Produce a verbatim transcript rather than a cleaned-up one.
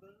another